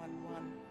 111.